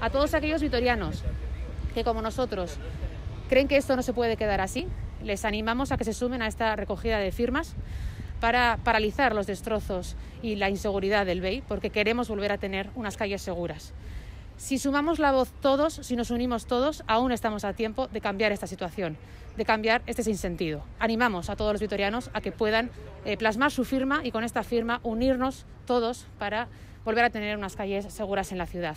a todos aquellos vitorianos que, como nosotros, creen que esto no se puede quedar así. Les animamos a que se sumen a esta recogida de firmas para paralizar los destrozos y la inseguridad del BEI, porque queremos volver a tener unas calles seguras. Si sumamos la voz todos, si nos unimos todos, aún estamos a tiempo de cambiar esta situación, de cambiar este sinsentido. Animamos a todos los vitorianos a que puedan plasmar su firma y con esta firma unirnos todos para volver a tener unas calles seguras en la ciudad.